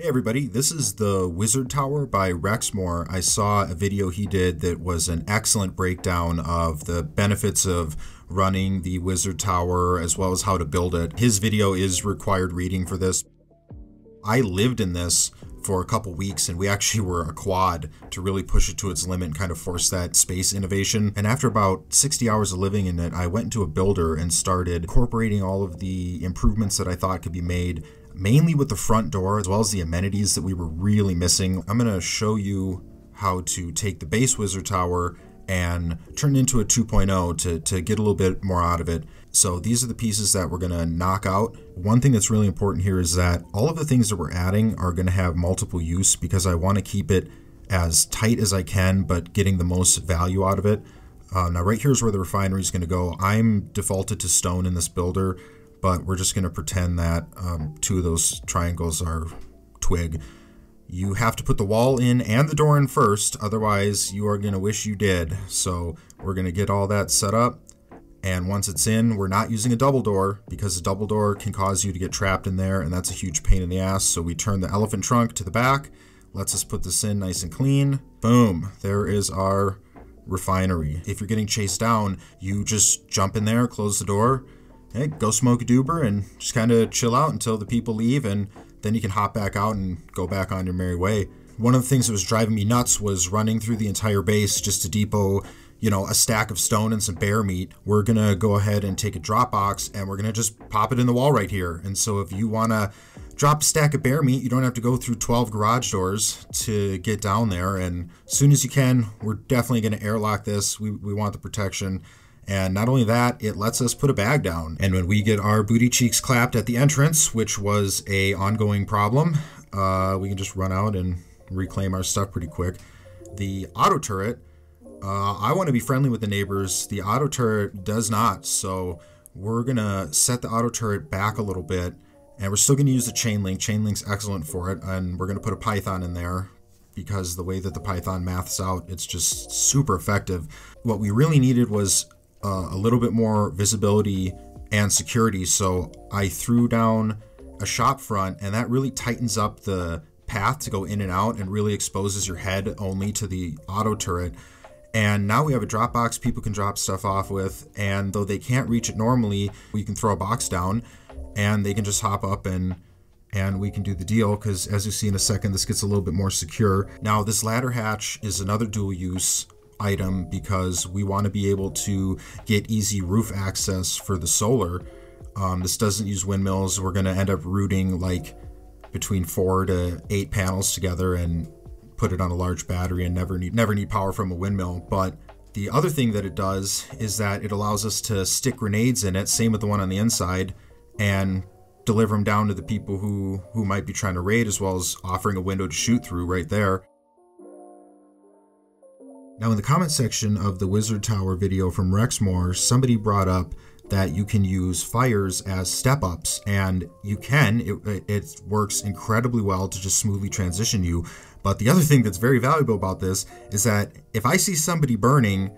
Hey everybody, this is the Wizard Tower by Rexmore. I saw a video he did that was an excellent breakdown of the benefits of running the Wizard Tower as well as how to build it. His video is required reading for this. I lived in this for a couple weeks and we actually were a quad to really push it to its limit and kind of force that space innovation. And after about 60 hours of living in it, I went into a builder and started incorporating all of the improvements that I thought could be made, mainly with the front door as well as the amenities that we were really missing. I'm going to show you how to take the base Wizard Tower and turn it into a 2.0 to get a little bit more out of it. So these are the pieces that we're going to knock out. One thing that's really important here is that all of the things that we're adding are going to have multiple use because I want to keep it as tight as I can, but getting the most value out of it. Now right here is where the refinery is going to go. I'm defaulted to stone in this builder, but we're just going to pretend that two of those triangles are twig. You have to put the wall in and the door in first, otherwise you are going to wish you did. So we're going to get all that set up. And once it's in, we're not using a double door because a double door can cause you to get trapped in there, and that's a huge pain in the ass. So we turn the elephant trunk to the back, lets us put this in nice and clean. Boom, there is our refinery. If you're getting chased down, you just jump in there, close the door, hey, go smoke a doober and just kind of chill out until the people leave, and then you can hop back out and go back on your merry way. One of the things that was driving me nuts was running through the entire base just to depot, you know, a stack of stone and some bear meat. We're going to go ahead and take a drop box and we're going to just pop it in the wall right here. And so if you want to drop a stack of bear meat, you don't have to go through 12 garage doors to get down there. And as soon as you can, we're definitely going to airlock this. We want the protection. And not only that, it lets us put a bag down. And when we get our booty cheeks clapped at the entrance, which was an ongoing problem, we can just run out and reclaim our stuff pretty quick. The auto turret, I want to be friendly with the neighbors. The auto turret does not. So we're going to set the auto turret back a little bit. And we're still going to use the chain link. Chain link's excellent for it. And we're going to put a python in there, because the way that the python maths out, it's just super effective. What we really needed was a little bit more visibility and security. So I threw down a shop front, and that really tightens up the path to go in and out and really exposes your head only to the auto turret. And now we have a drop box people can drop stuff off with, and though they can't reach it normally, we can throw a box down and they can just hop up and we can do the deal, because as you see in a second, this gets a little bit more secure. Now this ladder hatch is another dual use item because we want to be able to get easy roof access for the solar. This doesn't use windmills. We're going to end up routing like between 4 to 8 panels together and put it on a large battery and never need power from a windmill. But the other thing that it does is that it allows us to stick grenades in it, same with the one on the inside, and deliver them down to the people who might be trying to raid, as well as offering a window to shoot through right there. Now in the comment section of the Wizard Tower video from Rexmore, somebody brought up that you can use fires as step-ups, and you can. It works incredibly well to just smoothly transition you. But the other thing that's very valuable about this is that if I see somebody burning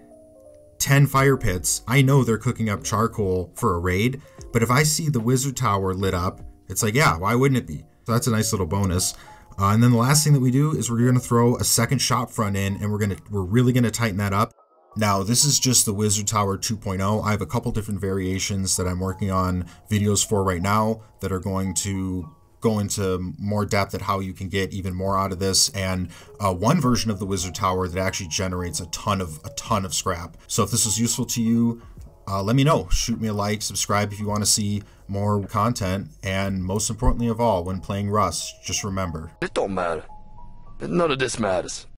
10 fire pits, I know they're cooking up charcoal for a raid. But if I see the Wizard Tower lit up, it's like, yeah, why wouldn't it be? So that's a nice little bonus. And then the last thing that we do is we're going to throw a second shop front in, and we're really going to tighten that up. Now, this is just the Wizard Tower 2.0. I have a couple different variations that I'm working on videos for right now that are going to go into more depth at how you can get even more out of this, and one version of the Wizard Tower that actually generates a ton of scrap. So if this was useful to you, let me know. Shoot me a like, subscribe if you want to see more content, and most importantly of all, when playing Rust, just remember, it don't matter. None of this matters.